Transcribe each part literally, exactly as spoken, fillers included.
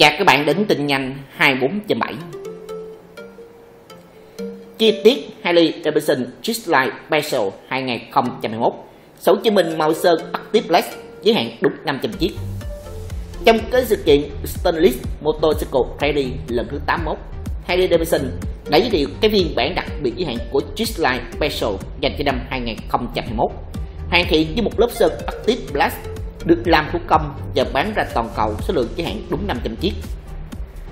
Chào các bạn đến tin nhanh hai mươi bốn trên bảy. Chi tiết Harley-Davidson Street Glide Special hai nghìn không trăm hai mươi mốt, sổ chứng minh màu sơn Arctic Blast giới hạn đúng năm trăm chiếc. Trong cái sự kiện Sturgis Motorcycle Rally lần thứ tám mươi mốt, Harley-Davidson đã giới thiệu cái phiên bản đặc biệt giới hạn của Street Glide Special dành cho năm hai nghìn không trăm hai mươi mốt, hoàn thiện với một lớp sơn Arctic Blast được làm thủ công và bán ra toàn cầu số lượng giới hạn đúng năm trăm chiếc.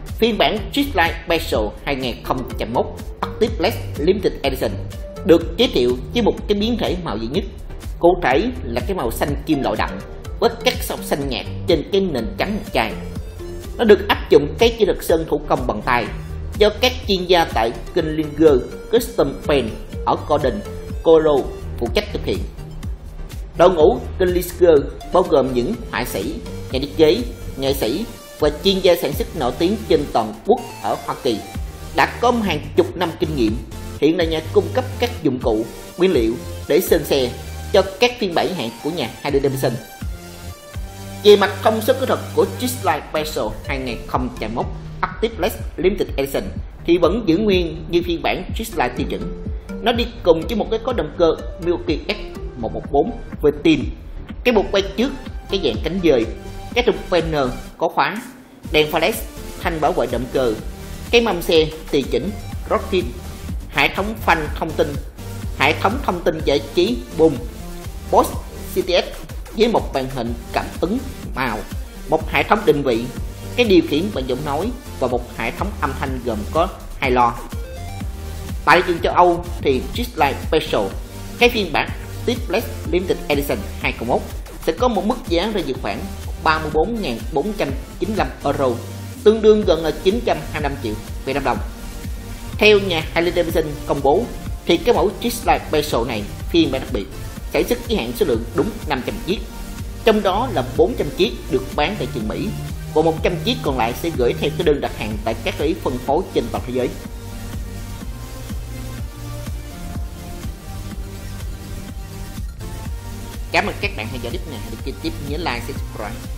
Phiên bản Street Glide Special hai nghìn không trăm hai mươi mốt Arctic Blast Limited Edition được giới thiệu với một cái biến thể màu duy nhất, cụ thể là cái màu xanh kim loại đậm với các sọc xanh nhạt trên cái nền trắng một chai. Nó được áp dụng cái kỹ thuật sơn thủ công bằng tay do các chuyên gia tại Klinger Custom Paint ở Corbin, Colorado phụ trách thực hiện. Đội ngũ Klinger bao gồm những họa sĩ, nhà thiết kế, nghệ sĩ và chuyên gia sản xuất nổi tiếng trên toàn quốc ở Hoa Kỳ, đã có hàng chục năm kinh nghiệm, hiện là nhà cung cấp các dụng cụ, nguyên liệu để sơn xe cho các phiên bản hạn của nhà Harley-Davidson. Về mặt thông số kỹ thuật của Street Glide Special hai nghìn không trăm hai mươi mốt Arctic Blast Limited Edition thì vẫn giữ nguyên như phiên bản Street Glide tiêu chuẩn. Nó đi cùng với một cái có động cơ Milwaukee X một một bốn về tin, cái bộ quay trước, cái dạng cánh dời, cái trục panel có khóa, đèn flash, thanh bảo vệ động cơ, cái mâm xe tùy chỉnh, rocking, hệ thống phanh thông tin, hệ thống thông tin giải trí boom, post xê tê ét với một màn hình cảm ứng màu, một hệ thống định vị, cái điều khiển bằng giọng nói và một hệ thống âm thanh gồm có hai loa. Tại thị trường châu Âu thì Street Glide Special, cái phiên bản Arctic Blast Limited Edition hai nghìn không trăm hai mươi mốt sẽ có một mức giá rơi vào khoảng ba mươi bốn nghìn bốn trăm chín mươi lăm euro, tương đương gần là chín trăm hai mươi lăm triệu Việt Nam đồng. Theo nhà Harley-Davidson công bố thì cái mẫu Street Glide Special này phiên bản đặc biệt sản xuất giới hạn số lượng đúng năm trăm chiếc, trong đó là bốn trăm chiếc được bán tại trường Mỹ và một trăm chiếc còn lại sẽ gửi theo cái đơn đặt hàng tại các đại lý phân phối trên toàn thế giới. Cảm ơn các bạn theo dõi clip này, hãy đăng ký kênh, nhớ like, subscribe.